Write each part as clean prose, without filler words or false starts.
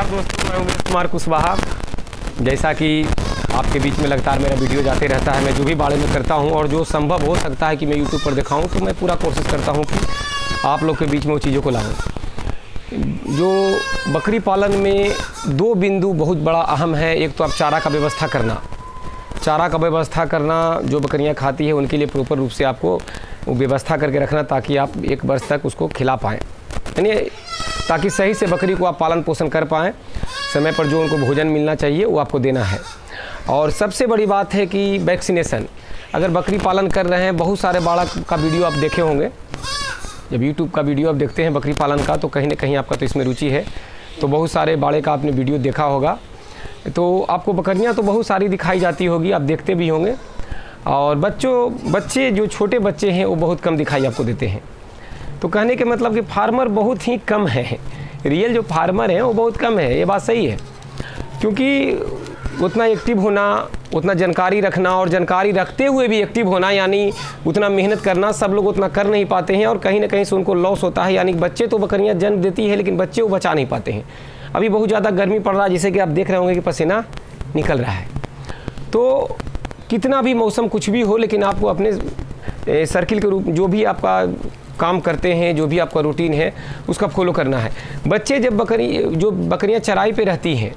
नमस्कार दोस्तों, मैं उमेश कुमार कुशवाहा। जैसा कि आपके बीच में लगातार मेरा वीडियो जाते रहता है, मैं जो भी बारे में करता हूं और जो संभव हो सकता है कि मैं YouTube पर दिखाऊं, तो मैं पूरा कोशिश करता हूं कि आप लोग के बीच में वो चीज़ों को लाऊं। जो बकरी पालन में दो बिंदु बहुत बड़ा अहम है। एक तो आप चारा का व्यवस्था करना, जो बकरियाँ खाती है उनके लिए प्रॉपर रूप से आपको व्यवस्था करके रखना, ताकि आप एक वर्ष तक उसको खिला पाएँ, यानी ताकि सही से बकरी को आप पालन पोषण कर पाएँ। समय पर जो उनको भोजन मिलना चाहिए वो आपको देना है। और सबसे बड़ी बात है कि वैक्सीनेशन। अगर बकरी पालन कर रहे हैं, बहुत सारे बालक का वीडियो आप देखे होंगे। जब YouTube का वीडियो आप देखते हैं बकरी पालन का, तो कहीं ना कहीं आपका तो इसमें रुचि है, तो बहुत सारे बाड़े का आपने वीडियो देखा होगा। तो आपको बकरियाँ तो बहुत सारी दिखाई जाती होगी, आप देखते भी होंगे। और बच्चे जो छोटे बच्चे हैं वो बहुत कम दिखाई आपको देते हैं। तो कहने के मतलब कि फार्मर बहुत ही कम है, रियल जो फार्मर हैं वो बहुत कम है। ये बात सही है, क्योंकि उतना एक्टिव होना, उतना जानकारी रखना और जानकारी रखते हुए भी एक्टिव होना, यानी उतना मेहनत करना, सब लोग उतना कर नहीं पाते हैं। और कहीं ना कहीं से उनको लॉस होता है, यानी बच्चे तो बकरियां जन्म देती है, लेकिन बच्चे वो बचा नहीं पाते हैं। अभी बहुत ज़्यादा गर्मी पड़ रहा है, जैसे कि आप देख रहे होंगे कि पसीना निकल रहा है। तो कितना भी मौसम कुछ भी हो, लेकिन आपको अपने सर्किल के रूप जो भी आपका काम करते हैं, जो भी आपका रूटीन है, उसका फॉलो करना है। बच्चे जब बकरियां चराई पे रहती हैं,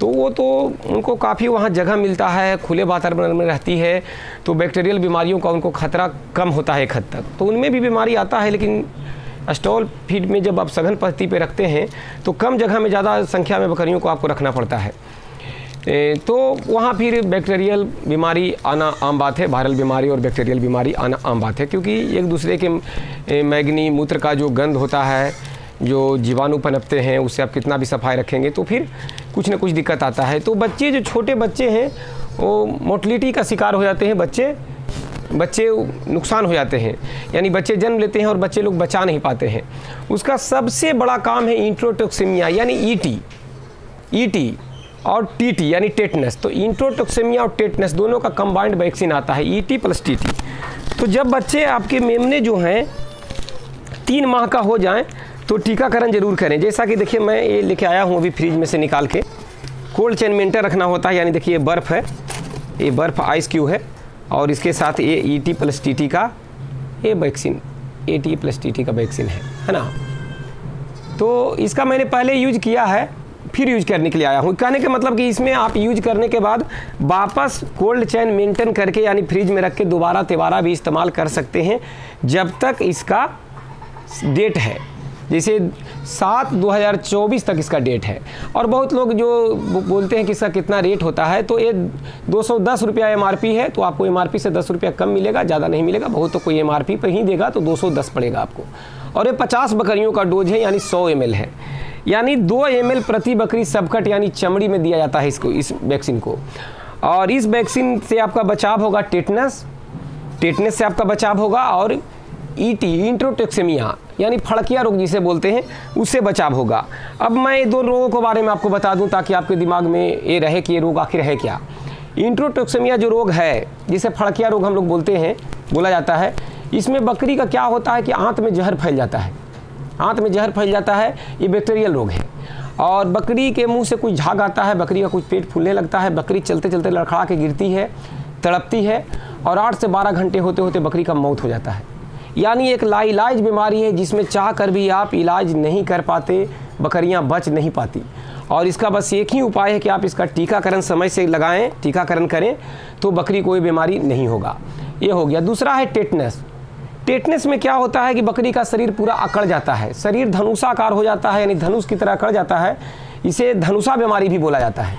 तो वो तो उनको काफ़ी वहाँ जगह मिलता है, खुले वातावरण में रहती है, तो बैक्टीरियल बीमारियों का उनको खतरा कम होता है एक हद तक। तो उनमें भी बीमारी आता है, लेकिन स्टॉल फीड में जब आप सघन पद्धति पे रखते हैं, तो कम जगह में ज़्यादा संख्या में बकरियों को आपको रखना पड़ता है, तो वहाँ फिर बैक्टीरियल बीमारी आना आम बात है। वायरल बीमारी और बैक्टीरियल बीमारी आना आम बात है, क्योंकि एक दूसरे के मैगनी मूत्र का जो गंध होता है, जो जीवाणु पनपते हैं, उससे आप कितना भी सफाई रखेंगे तो फिर कुछ ना कुछ दिक्कत आता है। तो बच्चे जो छोटे बच्चे हैं वो मोर्टेलिटी का शिकार हो जाते हैं, बच्चे नुकसान हो जाते हैं, यानी बच्चे जन्म लेते हैं और बच्चे लोग बचा नहीं पाते हैं। उसका सबसे बड़ा काम है इंट्रोटॉक्सेमिया, यानी ईटी और टीटी यानी टिटनेस। तो इंट्रोटॉक्सेमिया और टिटनेस दोनों का कंबाइंड वैक्सीन आता है, ईटी प्लस टीटी। तो जब बच्चे आपके मेमने जो हैं 3 माह का हो जाएं, तो टीकाकरण जरूर करें। जैसा कि देखिए, मैं ये लेके आया हूँ अभी फ्रिज में से निकाल के। कोल्ड चेन मेंटेन रखना होता है, यानी देखिए ये बर्फ़ है, ये बर्फ़ आइस क्यूब है, और इसके साथ ये ईटी प्लस टीटी का ये वैक्सीन, ईटी प्लस टीटी का वैक्सीन है ना। तो इसका मैंने पहले यूज किया है, फिर यूज करने के लिए आया हूँ। कहने का मतलब कि इसमें आप यूज करने के बाद वापस कोल्ड चेन मेंटेन करके, यानी फ्रिज में रख के दोबारा तिबारा भी इस्तेमाल कर सकते हैं, जब तक इसका डेट है। जैसे 7/2024 तक इसका डेट है। और बहुत लोग जो बोलते हैं कि इसका कितना रेट होता है, तो ये 210 रुपया MRP है। तो आपको MRP से 10 रुपया कम मिलेगा, ज़्यादा नहीं मिलेगा। बहुत तो कोई MRP पर ही देगा, तो 210 पड़ेगा आपको। और ये 50 बकरियों का डोज है, यानी 100 ml है, यानी 2 ml प्रति बकरी सबकट, यानी चमड़ी में दिया जाता है इसको, इस वैक्सीन को। और इस वैक्सीन से आपका बचाव होगा टिटनेस से आपका बचाव होगा, और ईटी इंट्रोटॉक्सेमिया यानी फड़किया रोग जिसे बोलते हैं, उससे बचाव होगा। अब मैं ये 2 रोगों के बारे में आपको बता दूं, ताकि आपके दिमाग में ये रहे कि ये रोग आखिर है क्या। इंट्रोटॉक्सेमिया जो रोग है, जिसे फड़किया रोग हम लोग बोलते हैं, बोला जाता है, इसमें बकरी का क्या होता है कि आंत में जहर फैल जाता है, आंत में जहर फैल जाता है। ये बैक्टीरियल रोग है। और बकरी के मुंह से कुछ झाग आता है, बकरी का कुछ पेट फूलने लगता है, बकरी चलते चलते लड़खड़ा के गिरती है, तड़पती है, और 8 से 12 घंटे होते होते बकरी का मौत हो जाता है। यानी एक लाइलाज बीमारी है, जिसमें चाह कर भी आप इलाज नहीं कर पाते, बकरियां बच नहीं पाती। और इसका बस एक ही उपाय है कि आप इसका टीकाकरण समय से लगाएं, टीकाकरण करें, तो बकरी को ये बीमारी नहीं होगा। ये हो गया। दूसरा है टिटनेस। टिटनेस में क्या होता है कि बकरी का शरीर पूरा अकड़ जाता है, शरीर धनुषाकार हो जाता है, यानी धनुष की तरह अकड़ जाता है। इसे धनुषा बीमारी भी बोला जाता है।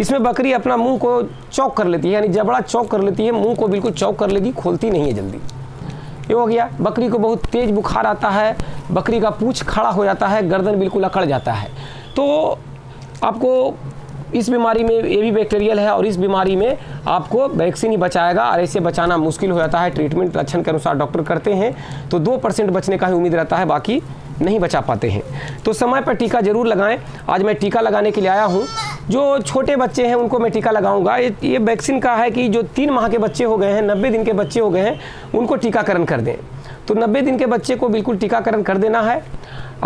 इसमें बकरी अपना मुंह को चौक कर लेती है, यानी जबड़ा चौक कर लेती है, मुंह को बिल्कुल चौक कर लेती, खोलती नहीं है जल्दी। ये हो गया। बकरी को बहुत तेज बुखार आता है, बकरी का पूँछ खड़ा हो जाता है, गर्दन बिल्कुल अकड़ जाता है। तो आपको इस बीमारी में, ये भी बैक्टीरियल है, और इस बीमारी में आपको वैक्सीन ही बचाएगा। और ऐसे बचाना मुश्किल हो जाता है। ट्रीटमेंट लक्षण के अनुसार डॉक्टर करते हैं, तो 2% बचने का ही उम्मीद रहता है, बाकी नहीं बचा पाते हैं। तो समय पर टीका जरूर लगाएं। आज मैं टीका लगाने के लिए आया हूं। जो छोटे बच्चे हैं उनको मैं टीका लगाऊंगा। ये वैक्सीन का है कि जो 3 माह के बच्चे हो गए हैं, 90 दिन के बच्चे हो गए हैं, उनको टीकाकरण कर दें। तो 90 दिन के बच्चे को बिल्कुल टीकाकरण कर देना है।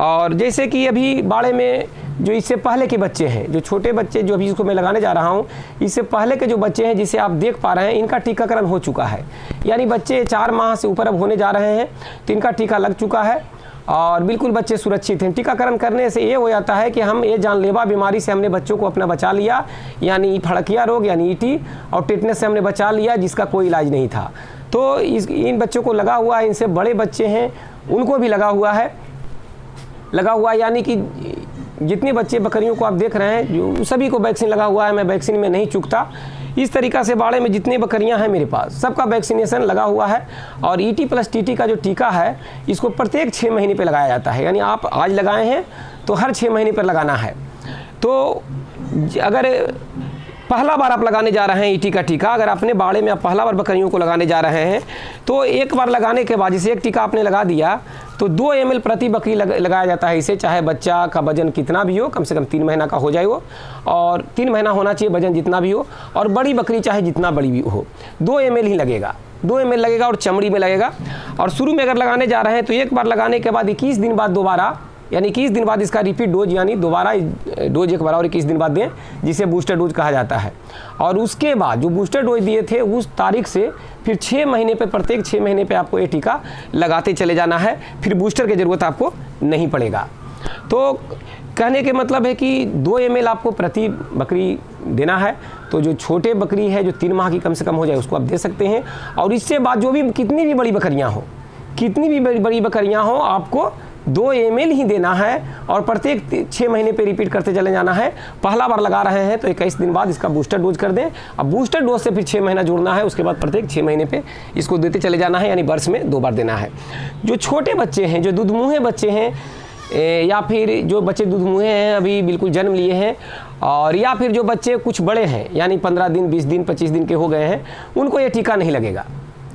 और जैसे कि अभी बाड़े में जो इससे पहले के बच्चे हैं, जो छोटे बच्चे जो अभी इसको मैं लगाने जा रहा हूँ, इससे पहले के जो बच्चे हैं जिसे आप देख पा रहे हैं, इनका टीकाकरण हो चुका है। यानी बच्चे 4 माह से ऊपर अब होने जा रहे हैं, तो इनका टीका लग चुका है और बिल्कुल बच्चे सुरक्षित हैं। टीकाकरण करने से ये हो जाता है कि हम ये जानलेवा बीमारी से हमने बच्चों को अपना बचा लिया, यानी फड़किया रोग यानी ईटी और टिटनेस से हमने बचा लिया, जिसका कोई इलाज नहीं था। तो इन बच्चों को लगा हुआ है, इनसे बड़े बच्चे हैं उनको भी लगा हुआ है। यानी कि जितने बच्चे बकरियों को आप देख रहे हैं, जो सभी को वैक्सीन लगा हुआ है। मैं वैक्सीन में नहीं चूकता। इस तरीक़ा से बाड़े में जितने बकरियां हैं मेरे पास, सबका वैक्सीनेशन लगा हुआ है। और ईटी प्लस टीटी का जो टीका है, इसको प्रत्येक 6 महीने पे लगाया जाता है। यानी आप आज लगाए हैं तो हर 6 महीने पर लगाना है। तो अगर पहला बार आप लगाने जा रहे हैं ईटी का टीका, अगर आपने बाड़े में आप पहला बार बकरियों को लगाने जा रहे हैं, तो एक बार लगाने के बाद, जैसे एक टीका आपने लगा दिया तो 2 ml प्रति बकरी लगाया जाता है इसे, चाहे बच्चा का वजन कितना भी हो, कम से कम 3 महीना का हो जाए वो, और 3 महीना होना चाहिए वजन जितना भी हो, और बड़ी बकरी चाहे जितना बड़ी भी हो, 2 ml ही लगेगा। 2 ml लगेगा और चमड़ी में लगेगा। और शुरू में अगर लगाने जा रहे हैं तो एक बार लगाने के बाद 21 दिन बाद दोबारा, यानी 21 दिन बाद इसका रिपीट डोज, यानी दोबारा डोज एक बार और 21 दिन बाद दें, जिसे बूस्टर डोज कहा जाता है। और उसके बाद जो बूस्टर डोज दिए थे उस तारीख से फिर 6 महीने पे, प्रत्येक 6 महीने पे आपको ये टीका लगाते चले जाना है। फिर बूस्टर की ज़रूरत आपको नहीं पड़ेगा। तो कहने के मतलब है कि 2 ml आपको प्रति बकरी देना है। तो जो छोटे बकरी है, जो 3 माह की कम से कम हो जाए, उसको आप दे सकते हैं। और इससे बाद जो भी कितनी भी बड़ी बकरियाँ हों, आपको 2 ml ही देना है और प्रत्येक 6 महीने पे रिपीट करते चले जाना है। पहला बार लगा रहे हैं तो 21 दिन बाद इसका बूस्टर डोज कर दें। अब बूस्टर डोज से फिर 6 महीना जोड़ना है, उसके बाद प्रत्येक 6 महीने पे इसको देते चले जाना है, यानी वर्ष में 2 बार देना है। जो छोटे बच्चे हैं, जो दूधमुहे बच्चे हैं, या फिर जो बच्चे दूधमुहे हैं अभी बिल्कुल जन्म लिए हैं, और या फिर जो बच्चे कुछ बड़े हैं, यानी 15 दिन, 20 दिन, 25 दिन के हो गए हैं, उनको ये टीका नहीं लगेगा।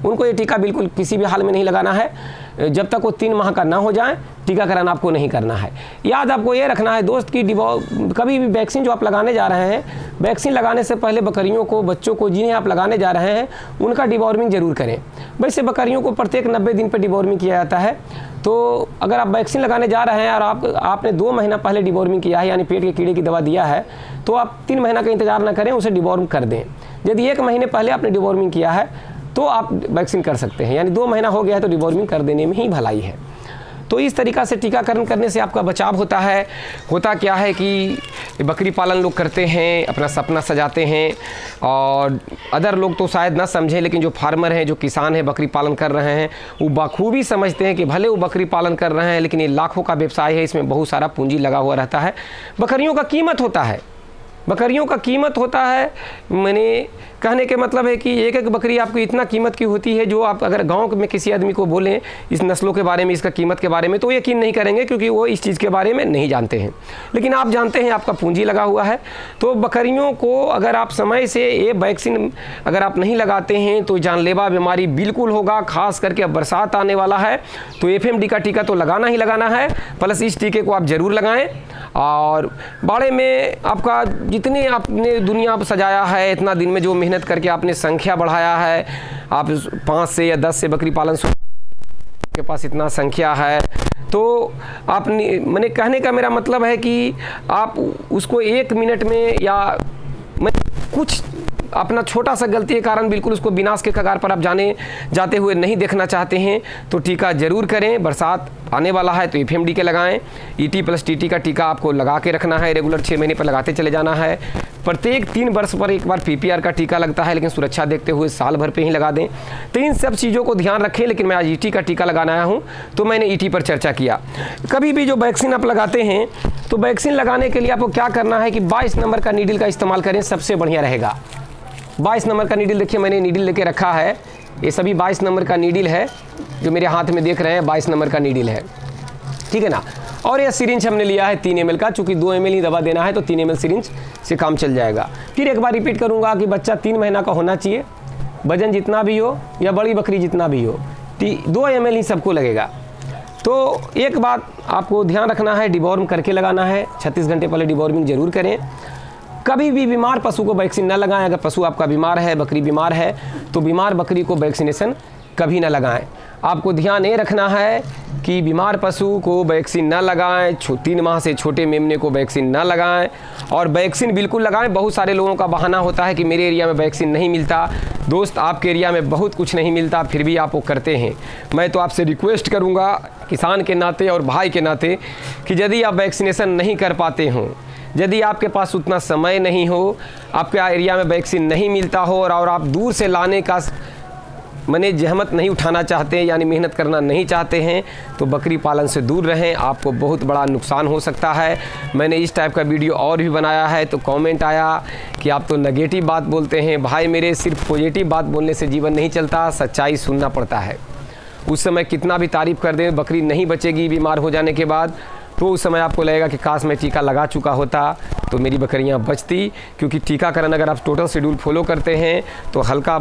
उनको ये टीका बिल्कुल किसी भी हाल में नहीं लगाना है। जब तक वो 3 माह का ना हो जाए, टीकाकरण आपको नहीं करना है। याद आपको ये रखना है दोस्त कि कभी भी वैक्सीन जो आप लगाने जा रहे हैं, वैक्सीन लगाने से पहले बकरियों को, बच्चों को जिन्हें आप लगाने जा रहे हैं, उनका डिवॉर्मिंग जरूर करें। वैसे बकरियों को प्रत्येक 90 दिन पर डिवॉर्मिंग किया जाता है। तो अगर आप वैक्सीन लगाने जा रहे हैं और आपने 2 महीना पहले डिवॉर्मिंग किया है, यानी पेट के कीड़े की दवा दिया है, तो आप 3 महीना का इंतजार ना करें, उसे डिवॉर्म कर दें। यदि 1 महीने पहले आपने डिवॉर्मिंग किया है तो आप वैक्सीन कर सकते हैं। यानी 2 महीना हो गया है तो डिवॉर्मिंग कर देने में ही भलाई है। तो इस तरीक़ा से टीकाकरण करने से आपका बचाव होता है। होता क्या है कि बकरी पालन लोग करते हैं, अपना सपना सजाते हैं, और अदर लोग तो शायद ना समझें, लेकिन जो फार्मर हैं, जो किसान हैं, बकरी पालन कर रहे हैं, वो बखूबी समझते हैं कि भले वो बकरी पालन कर रहे हैं, लेकिन ये लाखों का व्यवसाय है, इसमें बहुत सारा पूंजी लगा हुआ रहता है। बकरियों का कीमत होता है, बकरियों का कीमत होता है। मैंने कहने के मतलब है कि एक एक बकरी आपको इतना कीमत की होती है, जो आप अगर गांव में किसी आदमी को बोलें इस नस्लों के बारे में, इसका कीमत के बारे में, तो यकीन नहीं करेंगे, क्योंकि वो इस चीज़ के बारे में नहीं जानते हैं। लेकिन आप जानते हैं, आपका पूंजी लगा हुआ है। तो बकरियों को अगर आप समय से ये वैक्सीन अगर आप नहीं लगाते हैं तो जानलेवा बीमारी बिल्कुल होगा। खास करके अब बरसात आने वाला है तो एफएमडी का टीका तो लगाना ही लगाना है, प्लस इस टीके को आप ज़रूर लगाएँ। और बाड़े में आपका जितने आपने दुनिया आप सजाया है, इतना दिन में जो मेहनत करके आपने संख्या बढ़ाया है, आप 5 से या 10 से बकरी पालन के पास इतना संख्या है, तो आपने, मैंने कहने का मेरा मतलब है कि आप उसको 1 मिनट में या कुछ अपना छोटा सा गलती के कारण बिल्कुल उसको विनाश के कगार पर आप जाते हुए नहीं देखना चाहते हैं, तो टीका ज़रूर करें। बरसात आने वाला है तो एफएमडी के लगाएं। ईटी प्लस टीटी का टीका आपको लगा के रखना है, रेगुलर 6 महीने पर लगाते चले जाना है। प्रत्येक 3 वर्ष पर एक बार पीपीआर का टीका लगता है, लेकिन सुरक्षा देखते हुए साल भर पे ही लगा दें। तो इन सब चीज़ों को ध्यान रखें। लेकिन मैं आज ईटी का टीका लगाना आया हूँ तो मैंने ईटी पर चर्चा किया। कभी भी जो वैक्सीन आप लगाते हैं तो वैक्सीन लगाने के लिए आपको क्या करना है कि 22 नंबर का नीडल का इस्तेमाल करें, सबसे बढ़िया रहेगा। 22 नंबर का नीडल, देखिए मैंने नीडल लेके रखा है, ये सभी 22 नंबर का नीडल है जो मेरे हाथ में देख रहे हैं, 22 नंबर का नीडल है, ठीक है ना। और यह सिरिंज हमने लिया है 3 ml का, चूँकि 2 ml ही दवा देना है तो 3 ml सिरिंज से काम चल जाएगा। फिर एक बार रिपीट करूँगा कि बच्चा 3 महीना का होना चाहिए, वजन जितना भी हो या बड़ी बकरी जितना भी हो, 2 ml ही सबको लगेगा। तो एक बात आपको ध्यान रखना है, डिवॉर्म करके लगाना है, 36 घंटे पहले डिवॉर्मिंग जरूर करें। कभी भी बीमार पशु को वैक्सीन ना लगाएं। अगर पशु आपका बीमार है, बकरी बीमार है, तो बीमार बकरी को वैक्सीनेशन कभी ना लगाएं। आपको ध्यान ये रखना है कि बीमार पशु को वैक्सीन न लगाएं, 3 माह से छोटे मेमने को वैक्सीन न लगाएं, और वैक्सीन बिल्कुल लगाएं। बहुत सारे लोगों का बहाना होता है कि मेरे एरिया में वैक्सीन नहीं मिलता। दोस्त, आपके एरिया में बहुत कुछ नहीं मिलता, फिर भी आप वो करते हैं। मैं तो आपसे रिक्वेस्ट करूँगा किसान के नाते और भाई के नाते कि यदि आप वैक्सीनेशन नहीं कर पाते हों, यदि आपके पास उतना समय नहीं हो, आपके एरिया में वैक्सीन नहीं मिलता हो और आप दूर से लाने का मने जहमत नहीं उठाना चाहते हैं, यानी मेहनत करना नहीं चाहते हैं, तो बकरी पालन से दूर रहें। आपको बहुत बड़ा नुकसान हो सकता है। मैंने इस टाइप का वीडियो और भी बनाया है। तो कमेंट आया कि आप तो नेगेटिव बात बोलते हैं। भाई मेरे, सिर्फ पॉजिटिव बात बोलने से जीवन नहीं चलता, सच्चाई सुनना पड़ता है। उस समय कितना भी तारीफ़ कर दें, बकरी नहीं बचेगी बीमार हो जाने के बाद। तो उस समय आपको लगेगा कि काश मैं टीका लगा चुका होता तो मेरी बकरियां बचती, क्योंकि टीकाकरण अगर आप टोटल शेड्यूल फॉलो करते हैं तो हल्का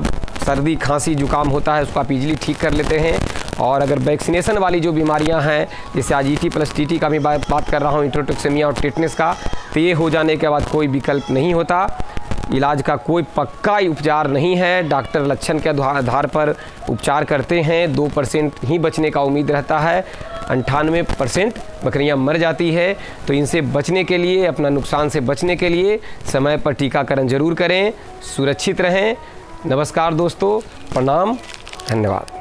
सर्दी खांसी जुकाम होता है, उसको आप इजीली ठीक कर लेते हैं। और अगर वैक्सीनेशन वाली जो बीमारियां हैं, जैसे आज ET+TT का भी बात कर रहा हूँ, इंट्रोटॉक्सेमिया और टिटनेस का, तो ये हो जाने के बाद कोई विकल्प नहीं होता, इलाज का कोई पक्का उपचार नहीं है। डॉक्टर लक्षण के आधार पर उपचार करते हैं। 2% ही बचने का उम्मीद रहता है, 98% बकरियां मर जाती है। तो इनसे बचने के लिए, अपना नुकसान से बचने के लिए समय पर टीकाकरण जरूर करें, सुरक्षित रहें। नमस्कार दोस्तों, प्रणाम, धन्यवाद।